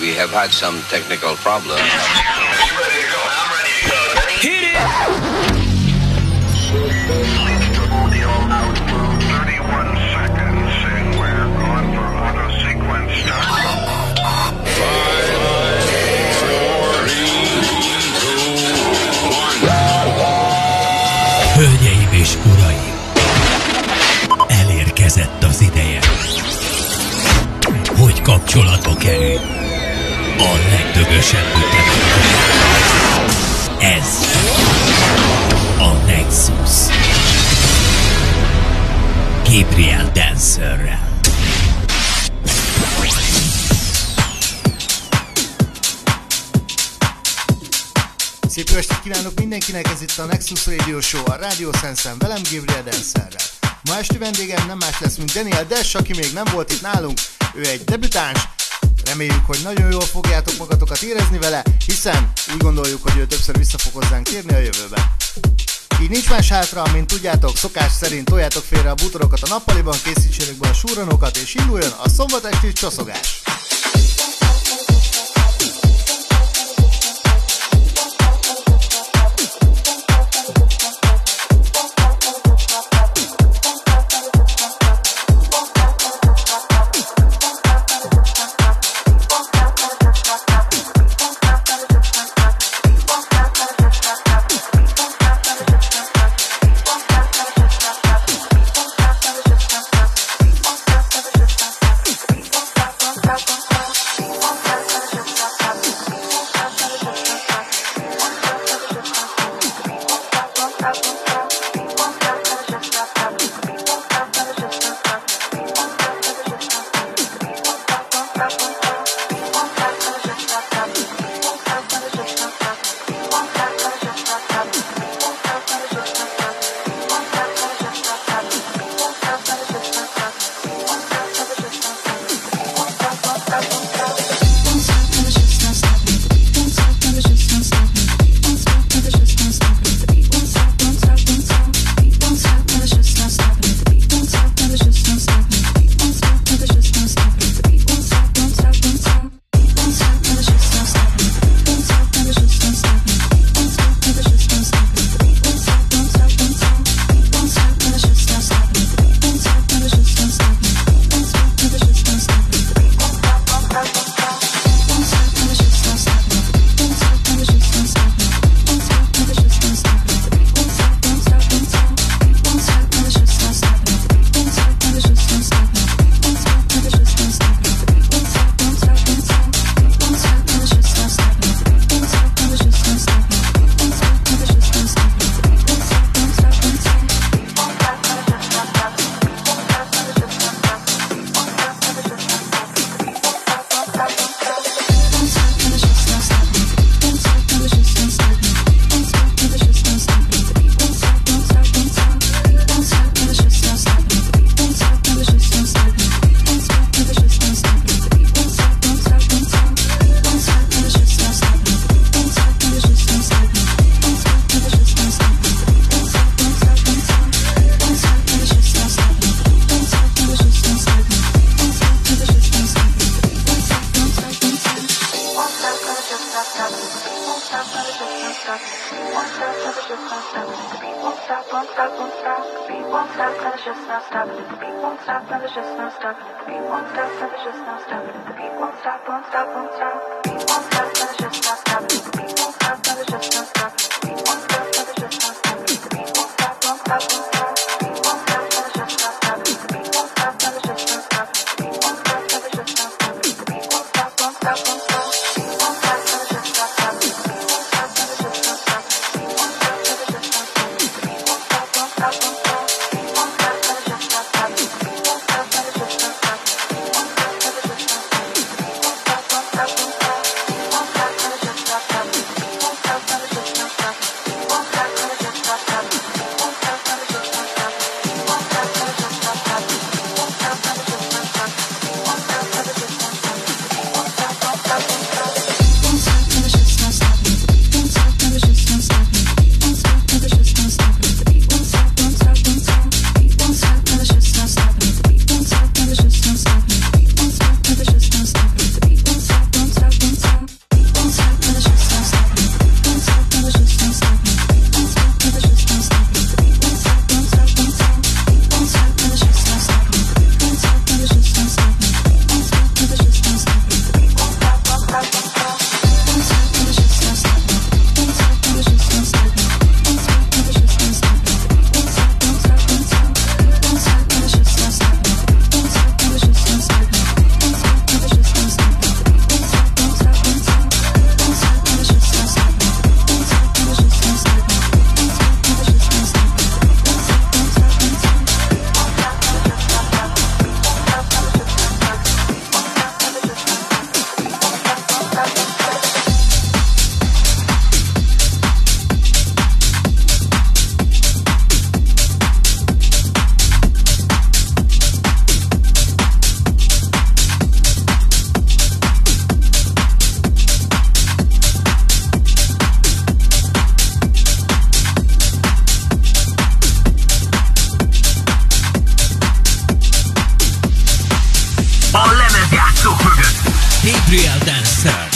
We have had some technical problems. Hit it! És uraim, elérkezett az ideje, hogy kapcsolatba kerül a legdögösebb ütemben. Ez a Nexus Gabriel Dancerrel. Szép estét kívánok mindenkinek, ez itt a Nexus Radio Show, a Rádió Szencen, velem Gabriel Dancerrel. Ma esti vendégem nem más lesz, mint Daniel Dash, aki még nem volt itt nálunk, ő egy debütáns. Reméljük, hogy nagyon jól fogjátok magatokat érezni vele, hiszen úgy gondoljuk, hogy ő többször vissza fog hozzánk térni a jövőben. Így nincs más hátra, mint tudjátok, szokás szerint toljátok félre a bútorokat a nappaliban, készítsétek be a súranókat és induljon a szombat esti csoszogás. Gabriel Dancer.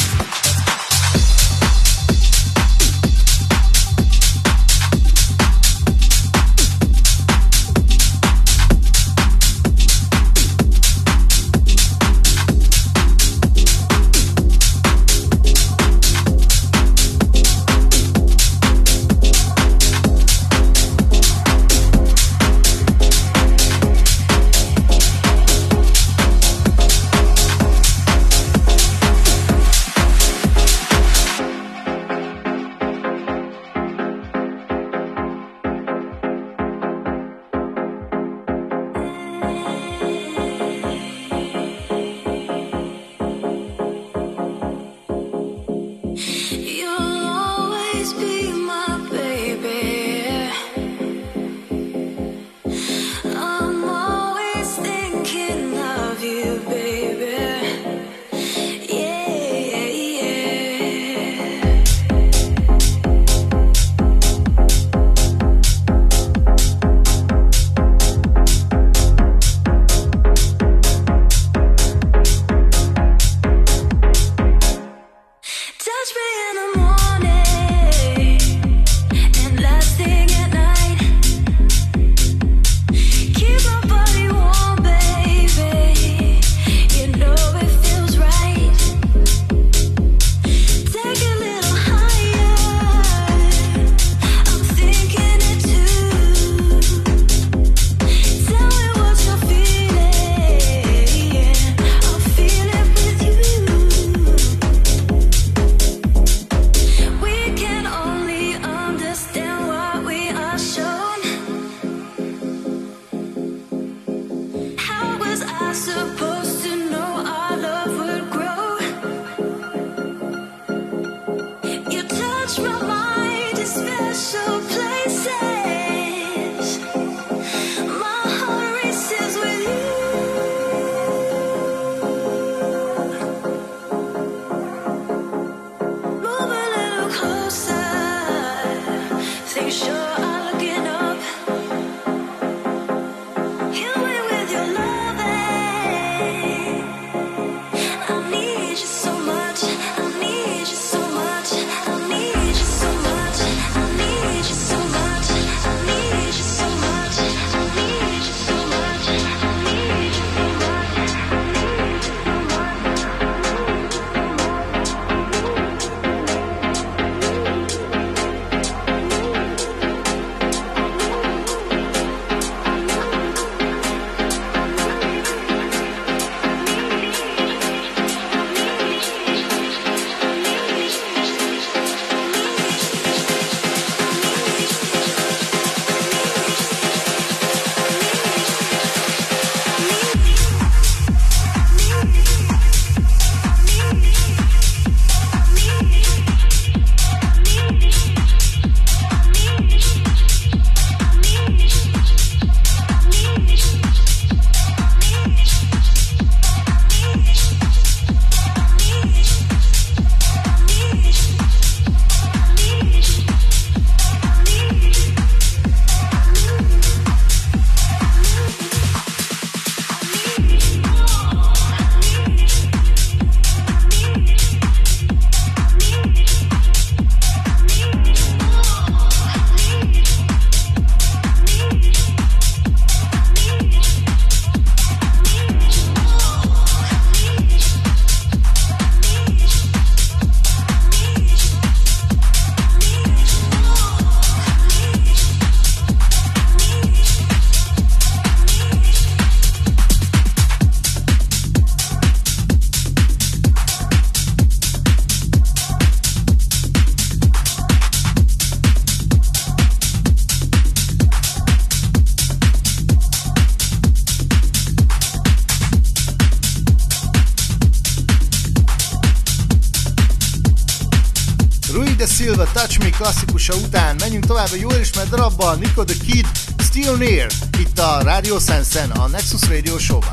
Touch Me klasszikusa után menjünk tovább a jól ismert darabbal, Nico the Kid, Still Near, itt a Rádió Szencen, a Nexus Radio Show-ban.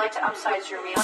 like to upsize your meal.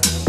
Get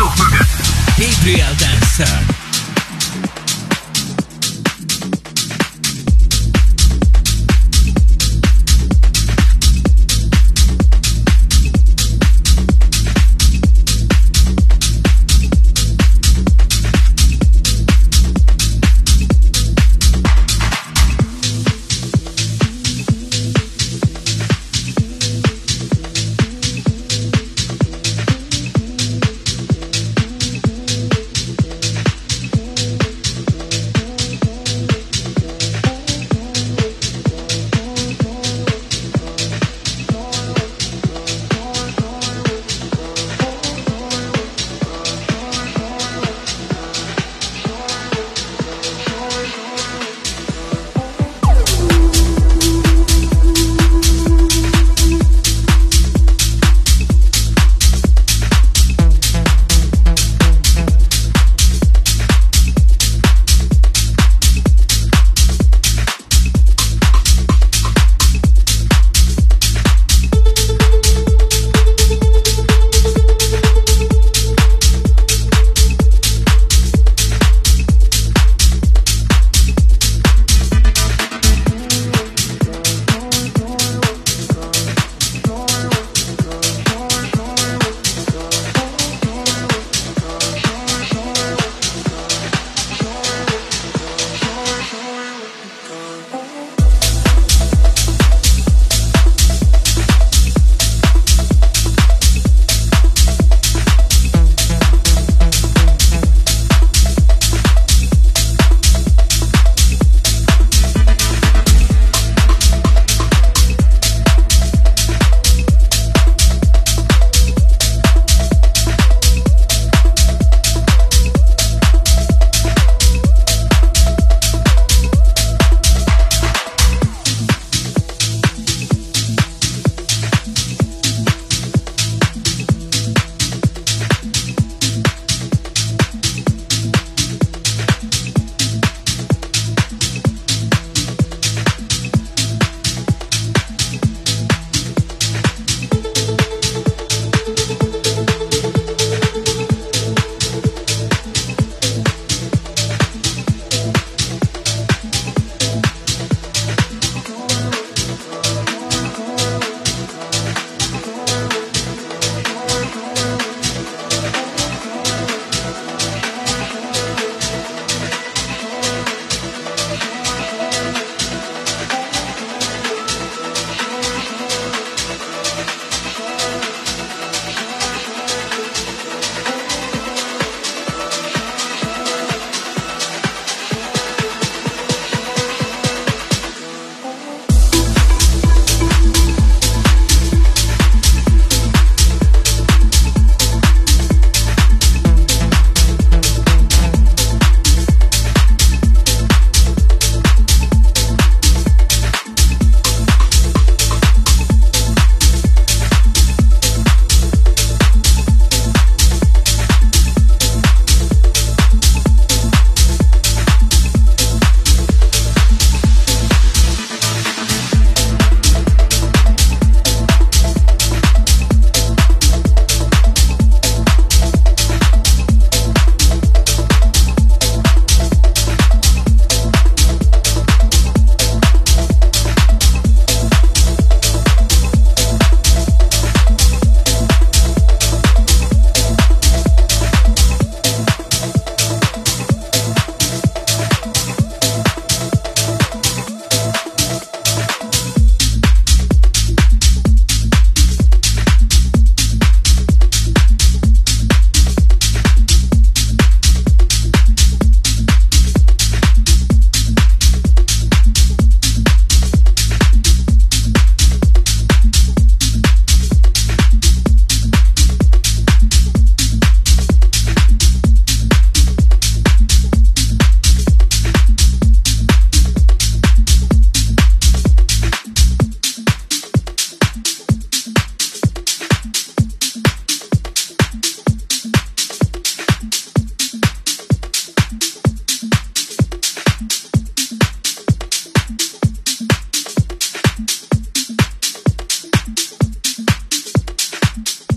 Zsidók mögött Gabriel Dancer.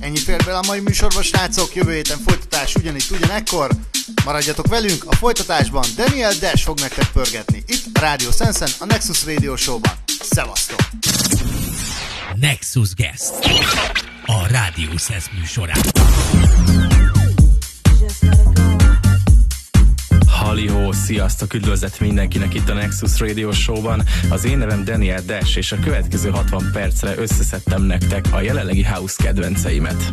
Ennyi fér bele a mai műsorba, srácok, jövő héten folytatás ugyanitt ugyanekkor. Maradjatok velünk, a folytatásban Daniel Dash fog nektek pörgetni. Itt a Rádió Szencen, a Nexus Radio Show-ban. Szevasztok! Nexus Guest, a Rádió Szenc műsorában. Halihó, sziasztok, üdvözlet mindenkinek itt a Nexus Radio Show-ban. Az én nevem Daniel Dash, és a következő 60 percre összeszedtem nektek a jelenlegi house kedvenceimet.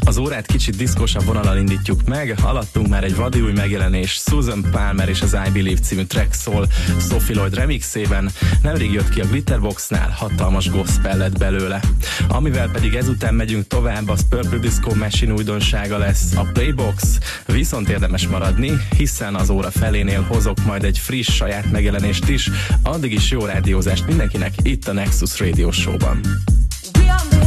Az órát kicsit diszkósabb vonalal indítjuk meg, alattunk már egy vadi új megjelenés, Susan Palmer és az I Believe című track szól Sophie Lloyd remixében, nemrég jött ki a Glitterboxnál, hatalmas gospel lett belőle. Amivel pedig ezután megyünk tovább, az Purple Disco Machine újdonsága lesz, a Playbox, viszont érdemes maradni, hiszen az óra felénél hozok majd egy friss saját megjelenést is, addig is jó rádiózást mindenkinek itt a Nexus Radio Show-ban. Thank you.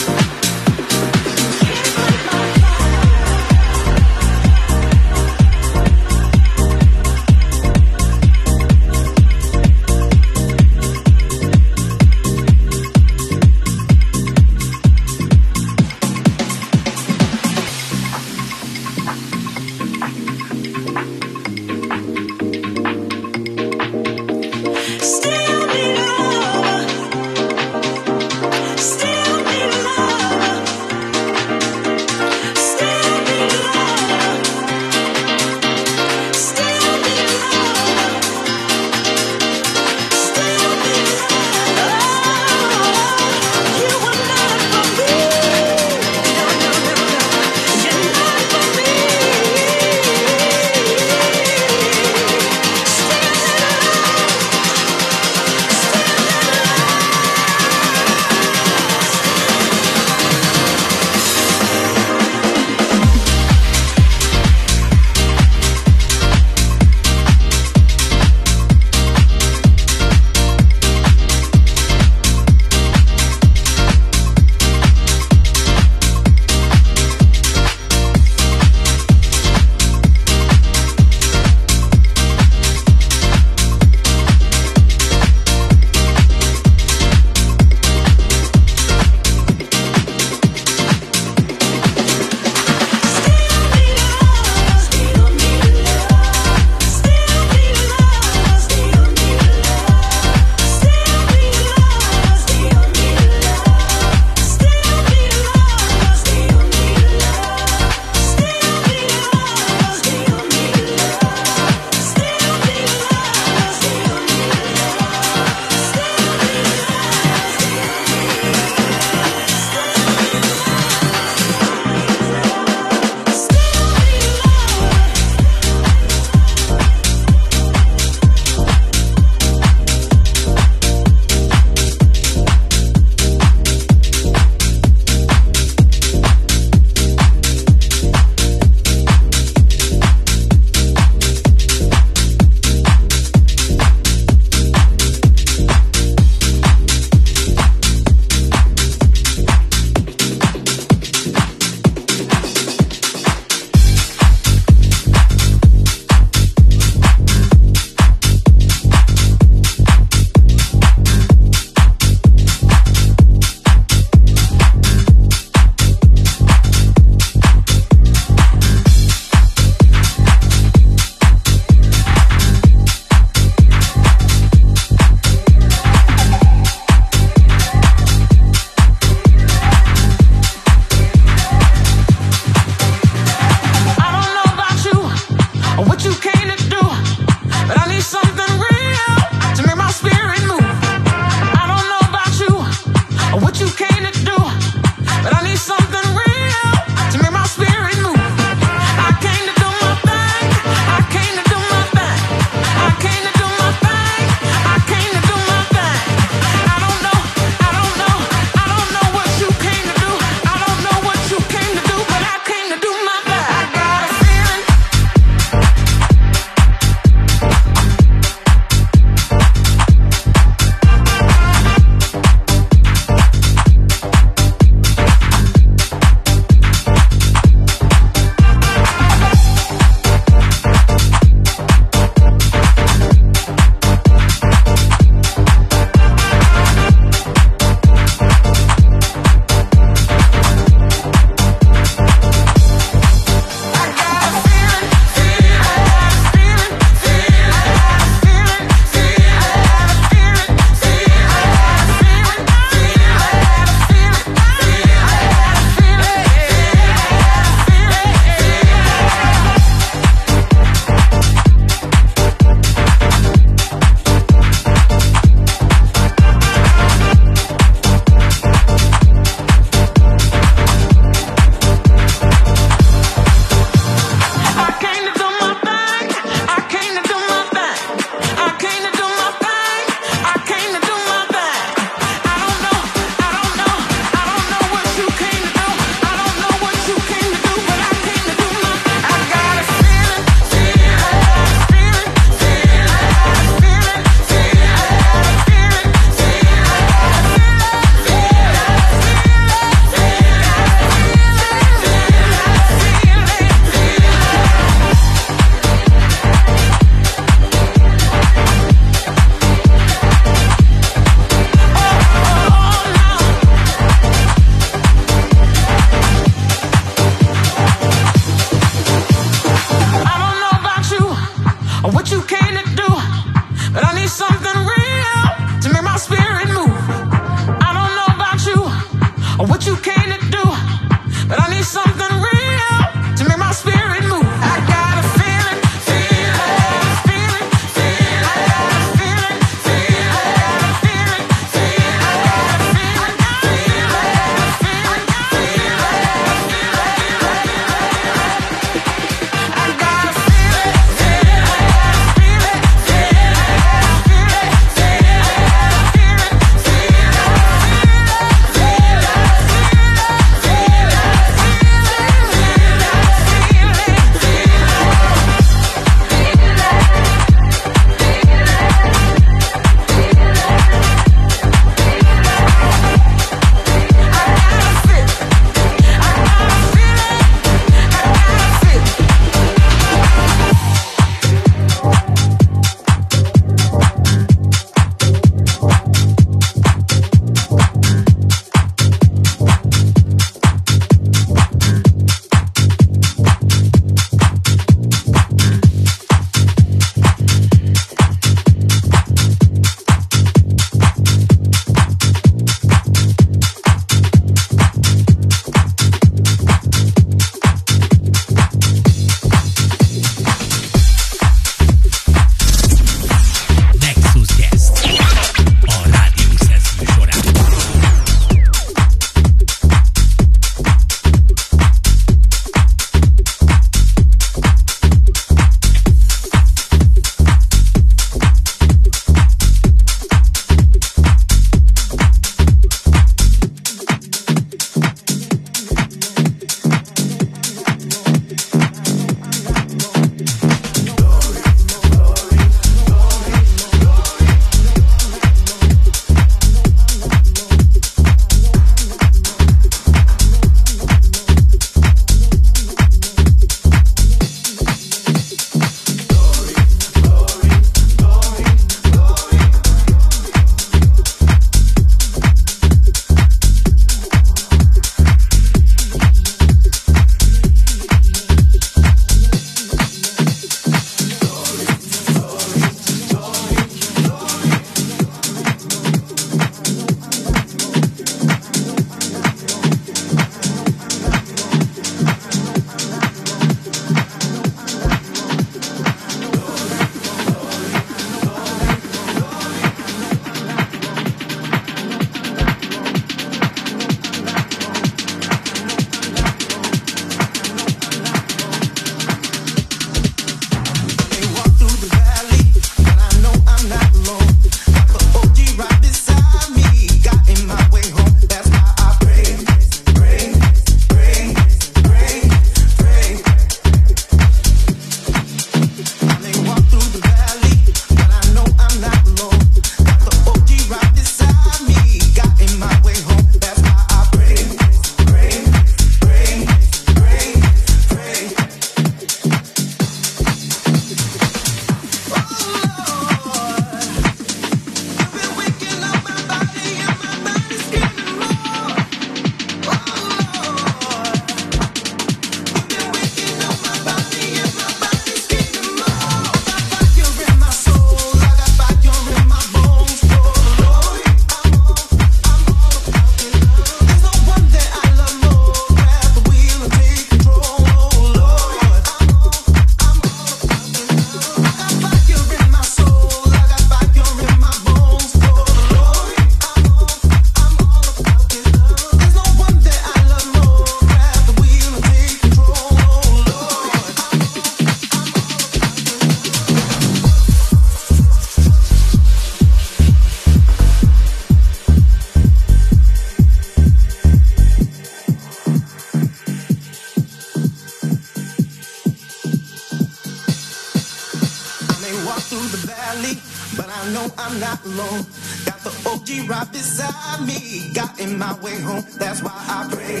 walk through the valley, but I know I'm not alone. Got the OG right beside me, got in my way home. That's why I pray.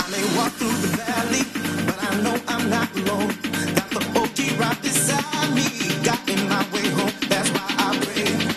I may walk through the valley, but I know I'm not alone. Got the OG right beside me, got in my way home. That's why I pray.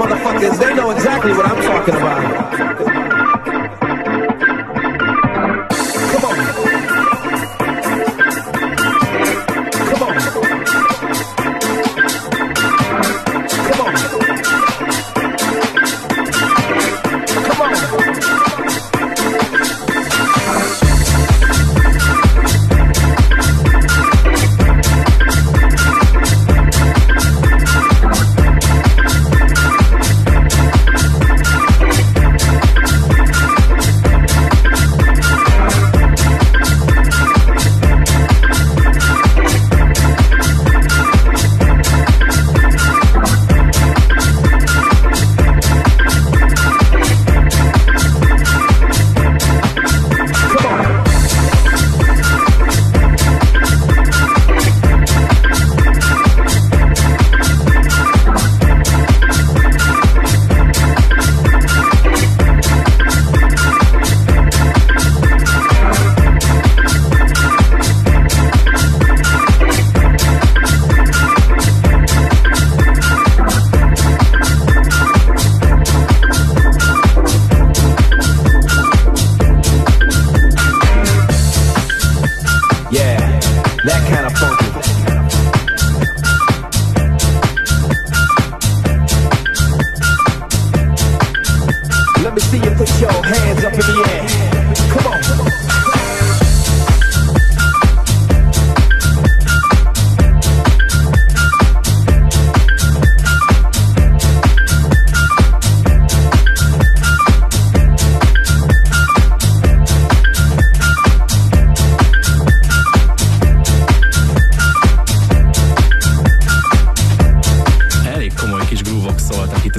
Come on.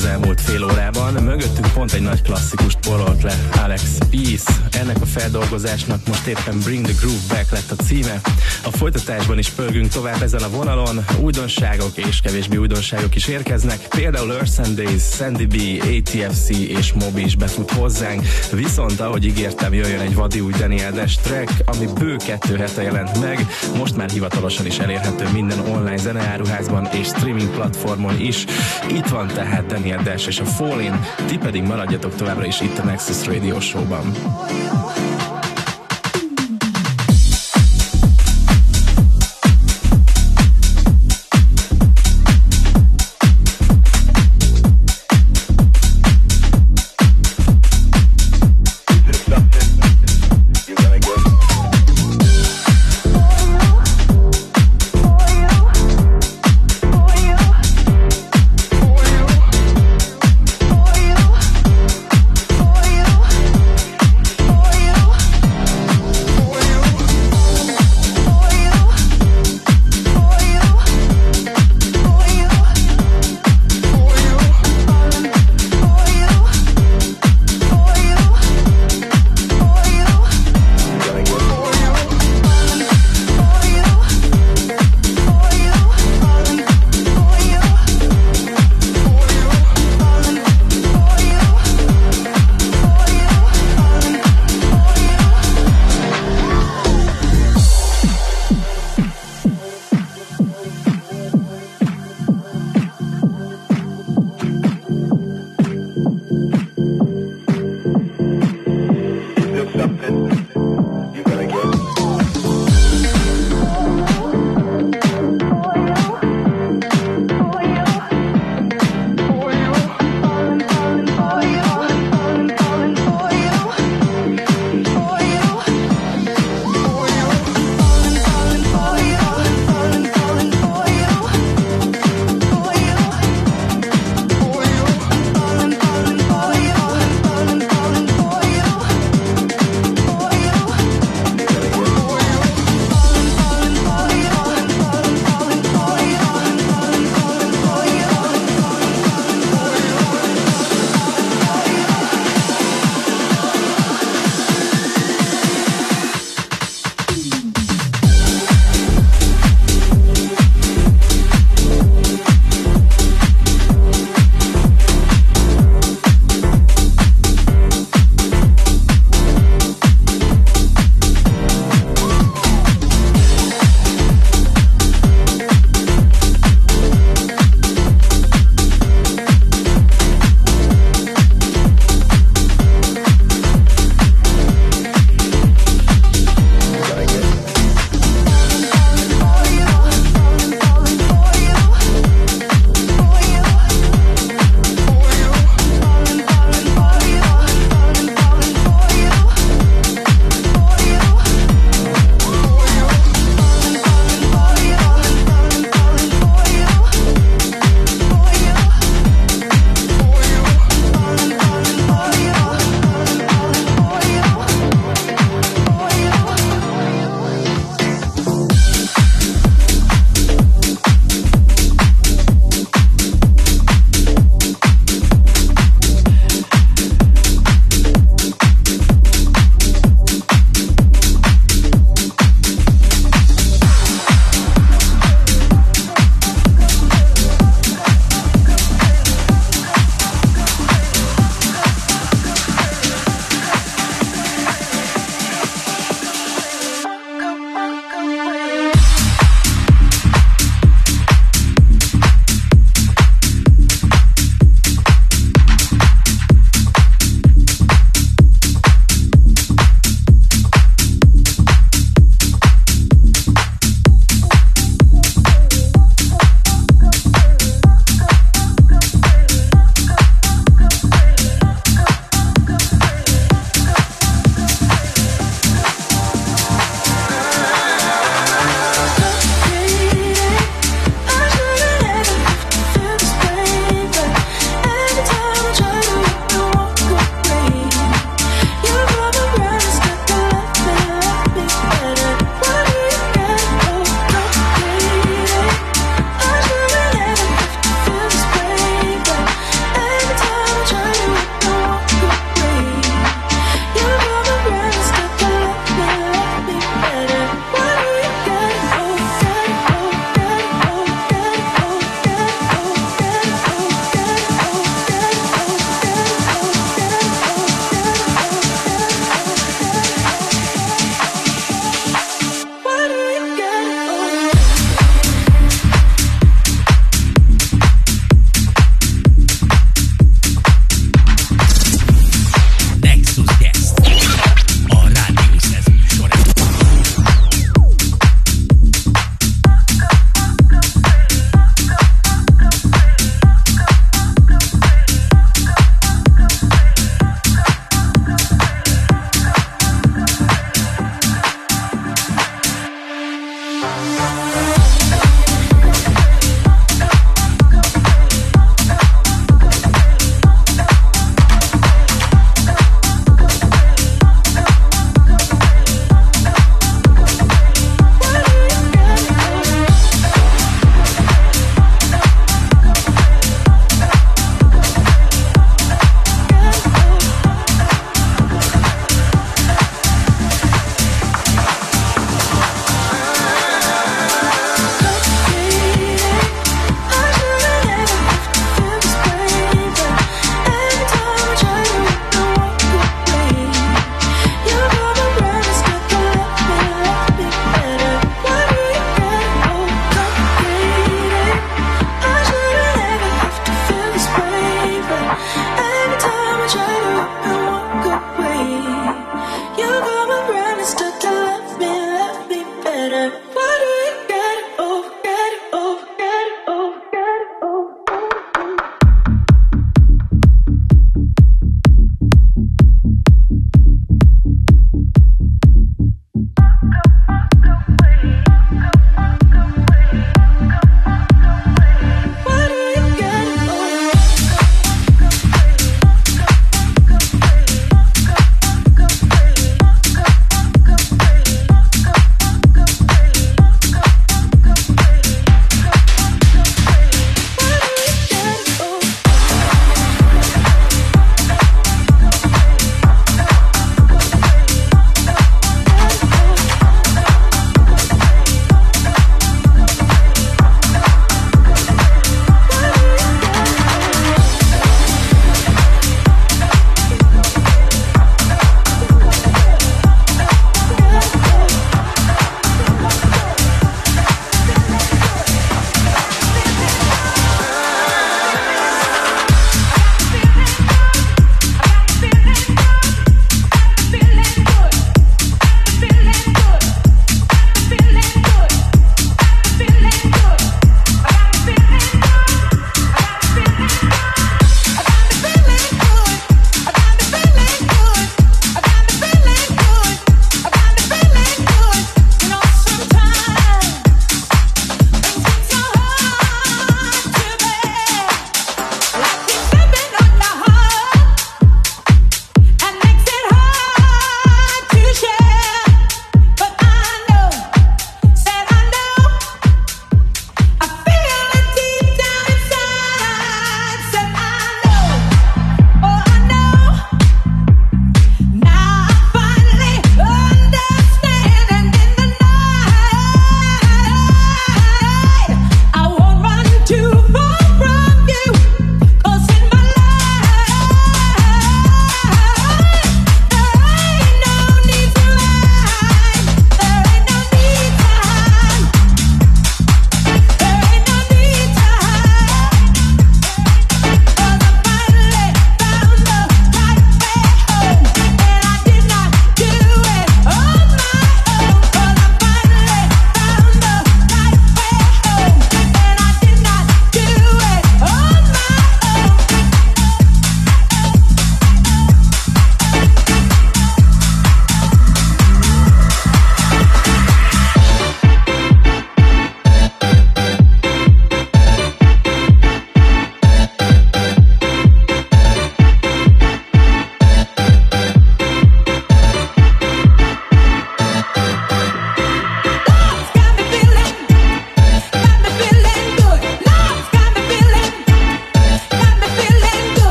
az elmúlt fél órában. Mögöttük pont egy nagy klasszikust borolt le Alex Peace. Ennek a feldolgozásnak most éppen Bring the Groove Back lett a címe. A folytatásban is pörgünk tovább ezen a vonalon. Újdonságok és kevésbé újdonságok is érkeznek. Például Earth and Days, Sandy B, ATFC és Mobi is befut hozzánk. Viszont ahogy ígértem, jöjjön egy vadi új Daniel Dash track, ami bő 2 hete jelent meg. Most már hivatalosan is elérhető minden online zeneáruházban és streaming platformon is. Itt van tehát Daniel Dash és a Fallin', ti pedig maradjatok továbbra is itt a Nexus Radio Show-ban.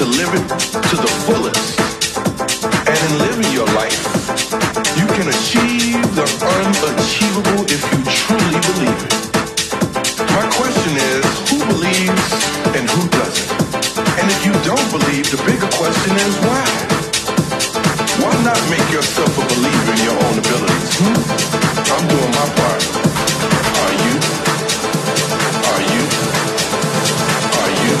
to live it to the fullest. And in living your life, you can achieve the unachievable if you truly believe it. My question is, who believes and who doesn't? And if you don't believe, the bigger question is why? Why not make yourself a believer in your own abilities? I'm doing my part. Are you? Are you? Are you?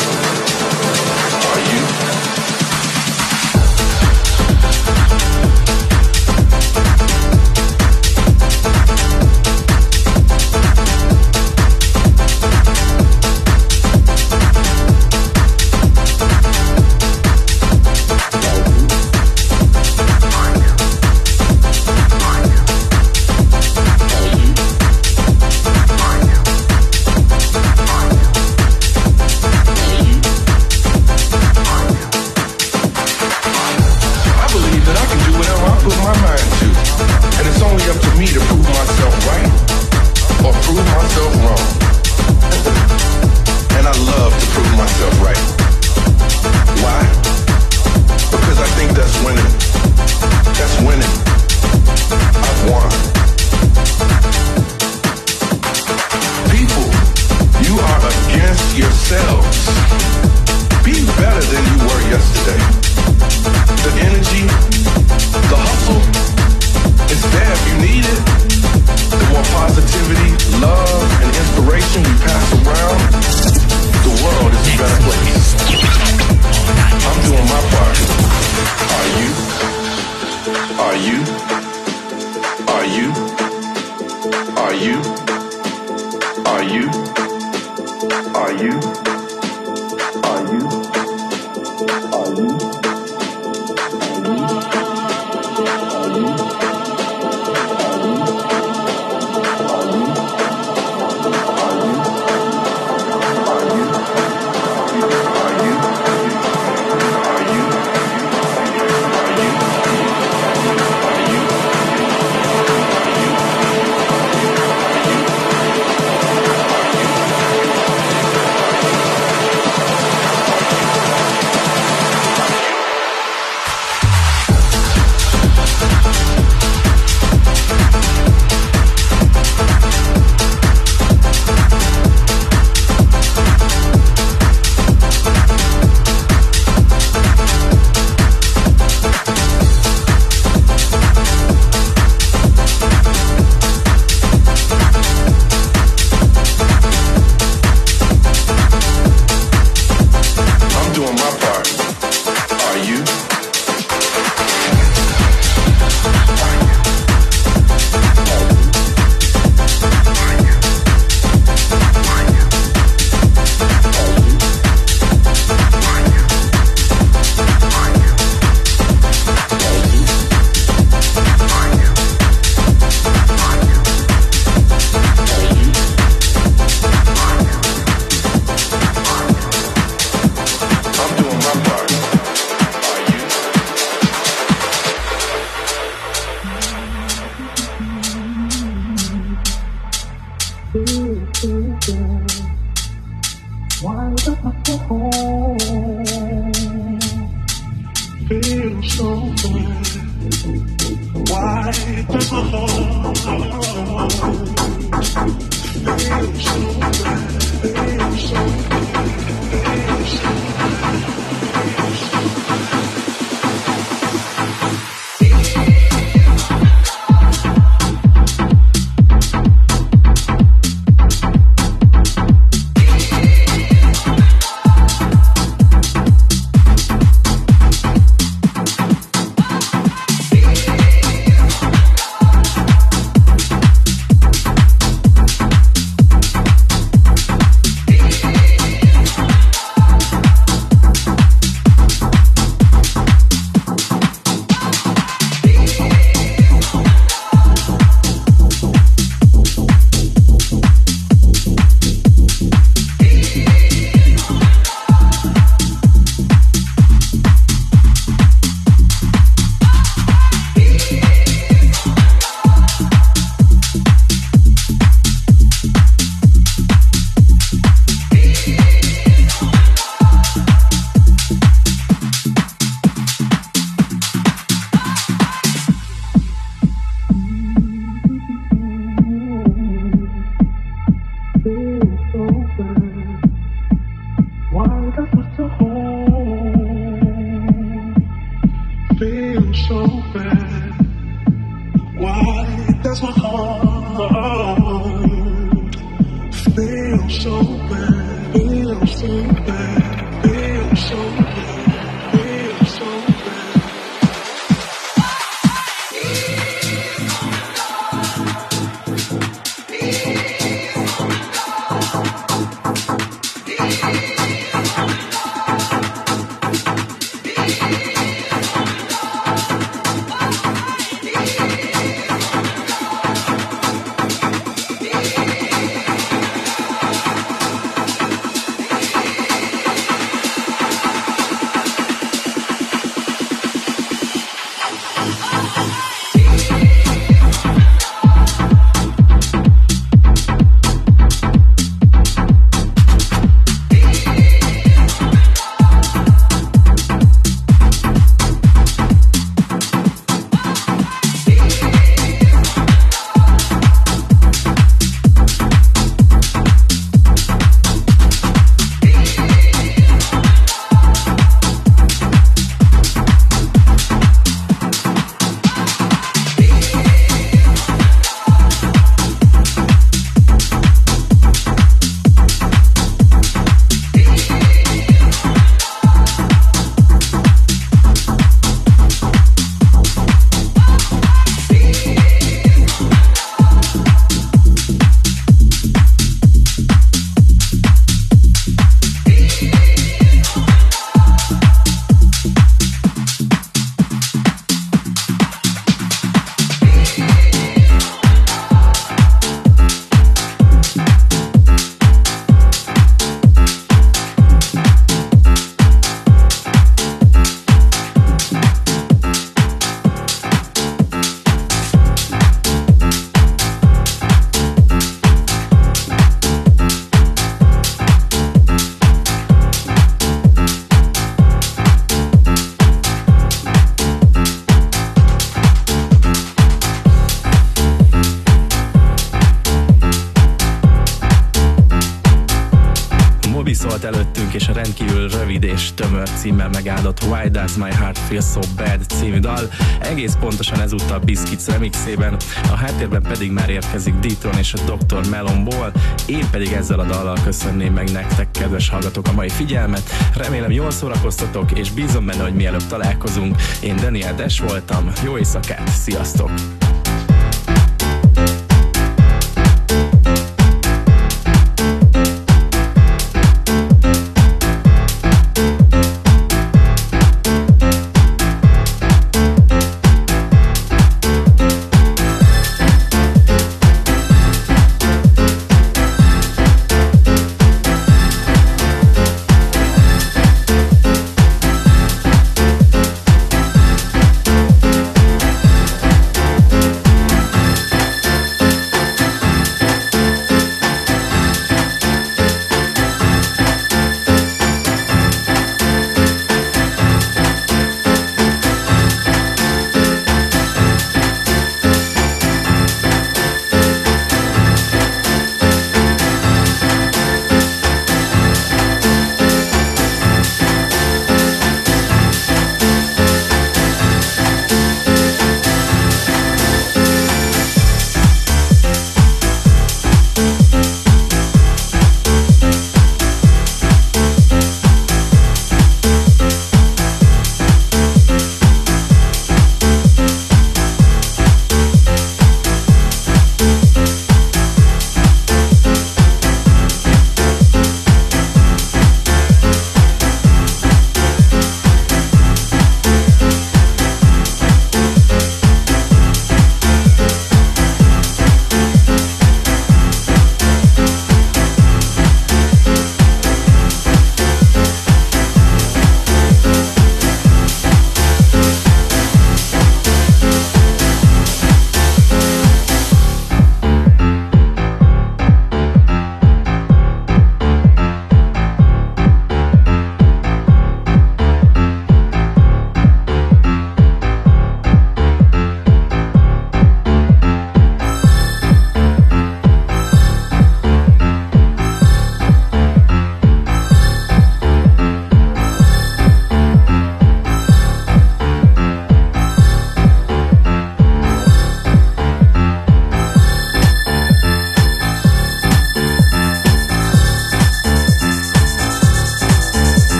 Are you? Why Does My Heart Feel So Bad című dal, egész pontosan ezúttal Biskits remixében, a háttérben pedig már érkezik Ditron és a Dr. Melonból, én pedig ezzel a dallal köszönném meg nektek, kedves hallgatók, a mai figyelmet, remélem jól szórakoztatok, és bízom benne, hogy mielőbb találkozunk. Én Daniel Dash voltam, jó éjszakát, sziasztok!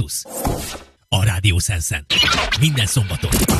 Nexus. A Rádió Szencen. Minden szombaton.